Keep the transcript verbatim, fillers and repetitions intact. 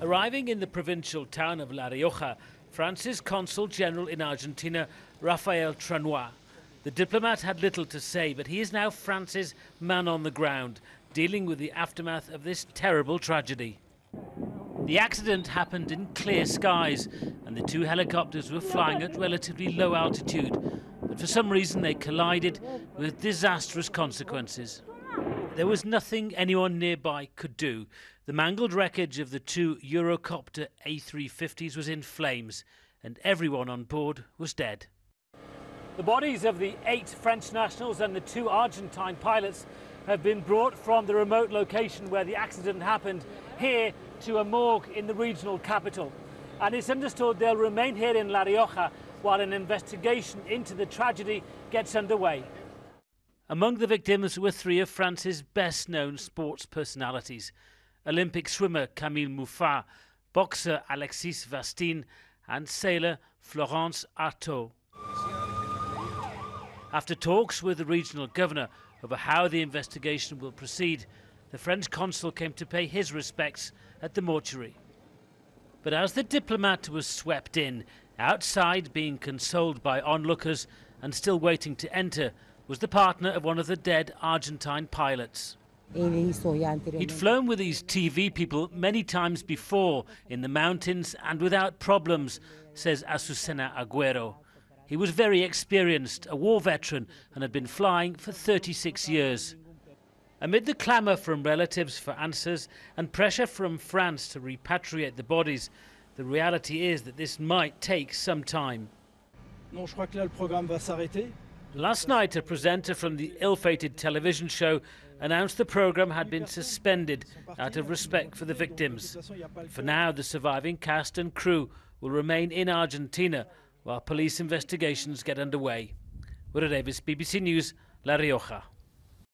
Arriving in the provincial town of La Rioja, France's Consul General in Argentina, Raphael Trannoy. The diplomat had little to say, but he is now France's man on the ground, dealing with the aftermath of this terrible tragedy. The accident happened in clear skies, and the two helicopters were flying at relatively low altitude. But for some reason, they collided with disastrous consequences. There was nothing anyone nearby could do. The mangled wreckage of the two Eurocopter A three fifties was in flames, and everyone on board was dead. The bodies of the eight French nationals and the two Argentine pilots have been brought from the remote location where the accident happened here to a morgue in the regional capital. And it's understood they'll remain here in La Rioja while an investigation into the tragedy gets underway. Among the victims were three of France's best-known sports personalities: Olympic swimmer Camille Mouffat, boxer Alexis Vastin, and sailor Florence Artaud. After talks with the regional governor over how the investigation will proceed, the French consul came to pay his respects at the mortuary. But as the diplomat was swept in, outside being consoled by onlookers and still waiting to enter, was the partner of one of the dead Argentine pilots. He'd flown with these T V people many times before, in the mountains and without problems, says Azucena Aguero. He was very experienced, a war veteran, and had been flying for thirty-six years. Amid the clamour from relatives for answers and pressure from France to repatriate the bodies, the reality is that this might take some time. Last night, a presenter from the ill-fated television show announced the programme had been suspended out of respect for the victims. For now, the surviving cast and crew will remain in Argentina while police investigations get underway. Wyre Davis, B B C News, La Rioja.